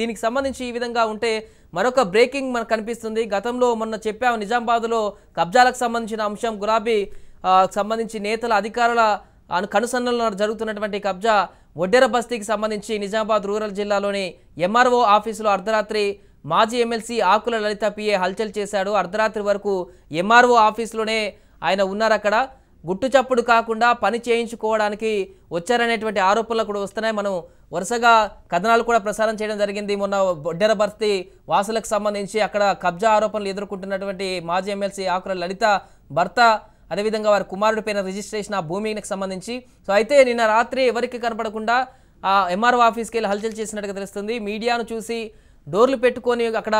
దీనికి సంబంధించి ఈ విధంగా ఉంటే మరొక బ్రేకింగ్ మనకు కనిపిస్తుంది. గతంలో మొన్న చెప్పాము నిజామాబాద్ లో కబ్జాలకు సంబంధించిన అంశం గులాబీ సంబంధించి నేతల అధికారుల కనుసన్నల్లో జరుగుతున్నటువంటి కబ్జా వడ్డెర బస్తీకి సంబంధించి నిజామాబాద్ రూరల్ జిల్లాలోని ఎంఆర్ఓ ఆఫీసులో అర్ధరాత్రి మాజీ ఎమ్మెల్సీ ఆకుల లలిత పిఏ హల్చల్ చేశాడు. అర్ధరాత్రి వరకు ఎంఆర్ఓ ఆఫీసులోనే ఆయన ఉన్నారు. అక్కడ గుట్టుచప్పుడు కాకుండా పని చేయించుకోవడానికి వచ్చారనేటువంటి ఆరోపణలు కూడా వస్తున్నాయి. మనం వరుసగా కథనాలు కూడా ప్రసారం చేయడం జరిగింది. మొన్న వడ్డెర బస్తీ వాసులకు సంబంధించి అక్కడ కబ్జా ఆరోపణలు ఎదుర్కొంటున్నటువంటి మాజీ ఎమ్మెల్సీ ఆకుల లలిత భర్త అదేవిధంగా వారి కుమారుడి పైన రిజిస్ట్రేషన్ ఆ భూమికి సంబంధించి సో అయితే నిన్న రాత్రి ఎవరికి కనపడకుండా ఆ ఎంఆర్ఓ ఆఫీస్కి వెళ్ళి హల్చల్ చేసినట్టుగా తెలుస్తుంది. మీడియాను చూసి డోర్లు పెట్టుకొని అక్కడ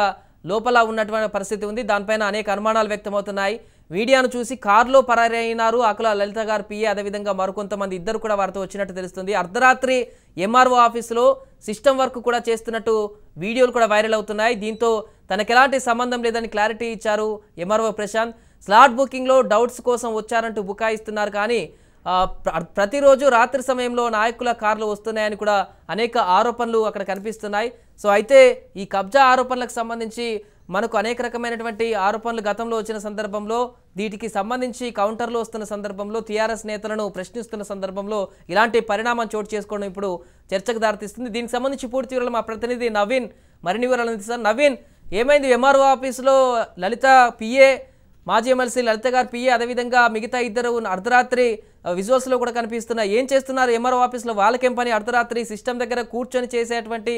లోపల ఉన్నటువంటి పరిస్థితి ఉంది. దానిపైన అనేక అనుమానాలు వ్యక్తమవుతున్నాయి. మీడియాను చూసి కారులో పరారైనారు ఆకుల లలిత గారు పిఏ అదేవిధంగా మరికొంతమంది ఇద్దరు కూడా వారితో వచ్చినట్టు తెలుస్తుంది. అర్ధరాత్రి ఎంఆర్ఓ ఆఫీసులో సిస్టమ్ వర్క్ కూడా చేస్తున్నట్టు వీడియోలు కూడా వైరల్ అవుతున్నాయి. దీంతో తనకు ఎలాంటి సంబంధం లేదని క్లారిటీ ఇచ్చారు ఎంఆర్ఓ ప్రశాంత్. స్లాట్ బుకింగ్లో డౌట్స్ కోసం వచ్చారంటూ బుకాయిస్తున్నారు. కానీ ప్రతిరోజు రాత్రి సమయంలో నాయకుల కార్లు వస్తున్నాయని కూడా అనేక ఆరోపణలు అక్కడ కనిపిస్తున్నాయి. సో అయితే ఈ కబ్జా ఆరోపణలకు సంబంధించి మనకు అనేక రకమైనటువంటి ఆరోపణలు గతంలో వచ్చిన సందర్భంలో వీటికి సంబంధించి కౌంటర్లు వస్తున్న సందర్భంలో టీఆర్ఎస్ నేతలను ప్రశ్నిస్తున్న సందర్భంలో ఇలాంటి పరిణామం చోటు చేసుకోవడం ఇప్పుడు చర్చకు దారితీస్తుంది. దీనికి సంబంధించి పూర్తి వివరాలు మా ప్రతినిధి నవీన్ మరిన్ని వివరాలు అందిస్తారు. నవీన్, ఏమైంది ఎంఆర్ఓ ఆఫీసులో లలిత పిఏ మాజీ ఎమ్మెల్సీ లలిత గారు పిఏ అదేవిధంగా మిగతా ఇద్దరు అర్ధరాత్రి విజువల్స్లో కూడా కనిపిస్తున్నాయి? ఏం చేస్తున్నారు ఎంఆర్ఓ ఆఫీస్లో? వాళ్ళకేం పని అర్ధరాత్రి సిస్టమ్ దగ్గర కూర్చొని చేసేటువంటి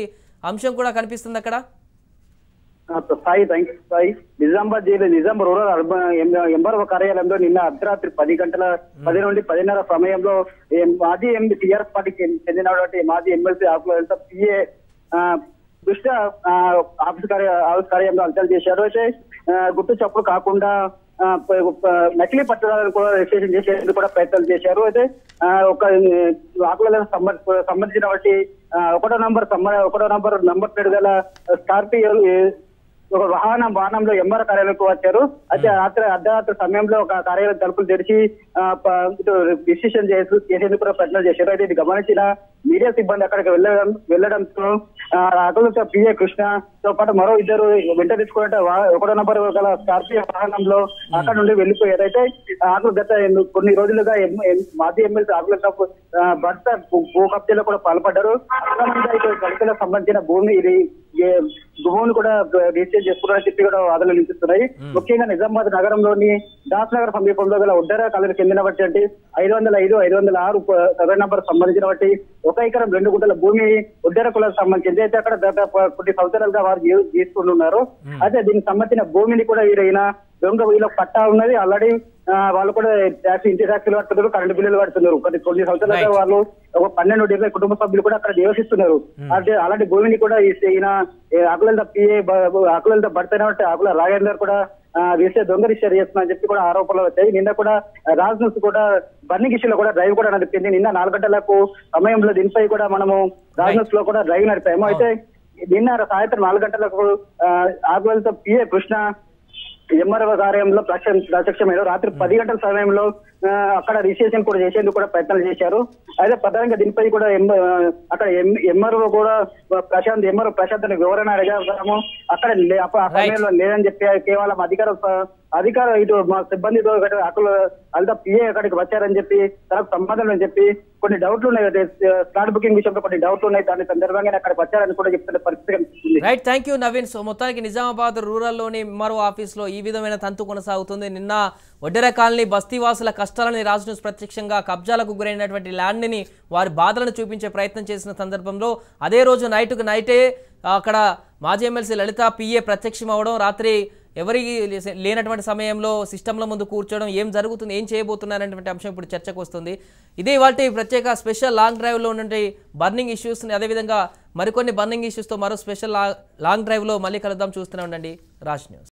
అంశం కూడా కనిపిస్తుంది అక్కడ. సాయి, థ్యాంక్స్ సాయి. నిజామాబాద్ జిల్లా నిజాం రూరల్ అర్బన్ ఎంఆర్ఓ కార్యాలయంలో నిన్న అర్ధరాత్రి 10 గంటల 10 నుండి 10:30 సమయంలో మాజీ ఎంపీ టీఆర్ఎస్ పార్టీకి చెందినటువంటి మాజీ ఎమ్మెల్సీ ఆకుల లలిత పిఏ దుష్ట ఆఫీస్ కార్యాలయంలో హల్చల్ చేశారు. అయితే గుట్టు చప్పుడు కాకుండా నకిలీ పట్టుదలను కూడా రిజిస్ట్రేషన్ చేసేందుకు కూడా ప్రయత్నాలు చేశారు. అయితే ఒక ఆకుల సంబంధించినటువంటి 1వ నంబర్ ప్లేట్ గల స్కార్పియో ఒక వాహనంలో ఎంఆర్ కార్యాలయంకు వచ్చారు. అయితే అర్ధరాత్రి సమయంలో ఒక కార్యాలయం తలుపులు తెరిచి డిసిషన్ చేసేందుకు కూడా ప్రయత్నాలు చేశారు. అయితే ఇది గమనించిన మీడియా సిబ్బంది అక్కడికి వెళ్లడంతో అక్కడ పిఏ కృష్ణతో పాటు మరో ఇద్దరు వెంట తీసుకునే 1వ నంబర్ గల స్కార్పియో వాహనంలో అక్కడ నుండి వెళ్లిపోయారు. అయితే ఆకులు గత కొన్ని రోజులుగా మాజీ ఎమ్మెల్సీ ఆకుల భర్త భూ కబ్జాలో కూడా పాల్పడ్డారు. కబ్జాలకు సంబంధించిన భూమిని కూడా రిజిస్టర్ చేసుకున్నారని చెప్పి కూడా వాదనలు వినిపిస్తున్నాయి. ముఖ్యంగా నిజామాబాద్ నగరంలోని దాస్ నగర్ సమీపంలో గల ఉడ్డెర కాలనీకి చెందినటువంటి 505, 506 నంబర్ సంబంధించినటువంటి 1 ఎకరం 2 గుంటల భూమి ఉడ్డెర కులకు సంబంధించింది. అయితే అక్కడ గత కొన్ని సంవత్సరాలుగా వారు తీసుకుంటున్నారు. అయితే దీనికి సంబంధించిన భూమిని కూడా వీరైనా దొంగ వీళ్ళకి పట్టా ఉన్నది. ఆల్రెడీ వాళ్ళు కూడా ట్యాక్స్ ఇంటి ట్యాక్సీలు కడుతున్నారు, కరెంటు బిల్లులు కడుతున్నారు. కొన్ని సంవత్సరాలుగా వాళ్ళు ఒక 12-20 కుటుంబ సభ్యులు కూడా అక్కడ నివసిస్తున్నారు. అంటే అలాంటి భూమిని కూడా ఈయన ఆకుల భర్త ఆకుల రాగేందర్ కూడా వేసే దొంగ రిషేర్ చేస్తున్నా అని చెప్పి కూడా ఆరోపణలు వచ్చాయి. నిన్న కూడా రాజ్నూస్ కూడా బర్నింగ్ ఇష్యూలో కూడా డ్రైవ్ కూడా నడిపింది. నిన్న 4 గంటలకు సమయంలో దీనిపై కూడా మనము రాజ్నూస్ లో కూడా డ్రైవ్ నడిపాము. అయితే నిన్న సాయంత్రం 4 గంటలకు ఆకుల పిఏ కృష్ణ ఎంఆర్ఓ కార్యంలో ప్రత్యక్షమైన రాత్రి 10 గంటల సమయంలో అక్కడ రిజిస్ట్రేషన్ కూడా చేసేందుకు కూడా ప్రయత్నాలు చేశారు. అయితే ప్రధానంగా దీనిపై కూడా అక్కడ ఎంఆర్ఓ కూడా ఎంఆర్ఓ ప్రశాంత్ వివరణ అడిగాము. అక్కడ ఆ సమయంలో లేదని చెప్పి కేవలం అధికార ఇటు మా సిబ్బందితో ఆకుల అంతా పిఏ అక్కడికి వచ్చారని చెప్పి తనకు సంబంధం అని చెప్పి కొన్ని డౌట్లు ఉన్నాయి. స్లాట్ బుకింగ్ విషయంలో కొన్ని డౌట్లు ఉన్నాయి. దాని సందర్భంగా అక్కడ వచ్చారని కూడా చెప్తున్న పరిస్థితి కనిపిస్తుంది. Right, thank you Naveen. So మొత్తానికి నిజామాబాద్ రూరల్ లోని ఎంఆర్ఓ ఆఫీస్ లో ఈ విధమైన తంతు కొనసాగుతుంది. నిన్న వడ్డెర కాలనీ బస్తీవాసుల కష్టాలని రాజ్ న్యూస్ ప్రత్యక్షంగా కబ్జాలకు గురైనటువంటి ల్యాండ్ని వారి బాధలను చూపించే ప్రయత్నం చేసిన సందర్భంలో అదే రోజు నైటే అక్కడ మాజీ ఎమ్మెల్సీ లలిత పిఏ ప్రత్యక్షం అవడం, రాత్రి ఎవరికి లేనటువంటి సమయంలో సిస్టంల ముందు కూర్చోవడం, ఏం జరుగుతుంది, ఏం చేయబోతున్నారనేటువంటి అంశం ఇప్పుడు చర్చకు వస్తుంది. ఇదే ఇవాళ ప్రత్యేక స్పెషల్ లాంగ్ డ్రైవ్లో ఉన్నటువంటి బర్నింగ్ ఇష్యూస్ని అదేవిధంగా మరికొన్ని బర్నింగ్ ఇష్యూస్తో మరో స్పెషల్ లాంగ్ డ్రైవ్లో మళ్ళీ కలుద్దాం. చూస్తూనే ఉండండి రాజ్ న్యూస్.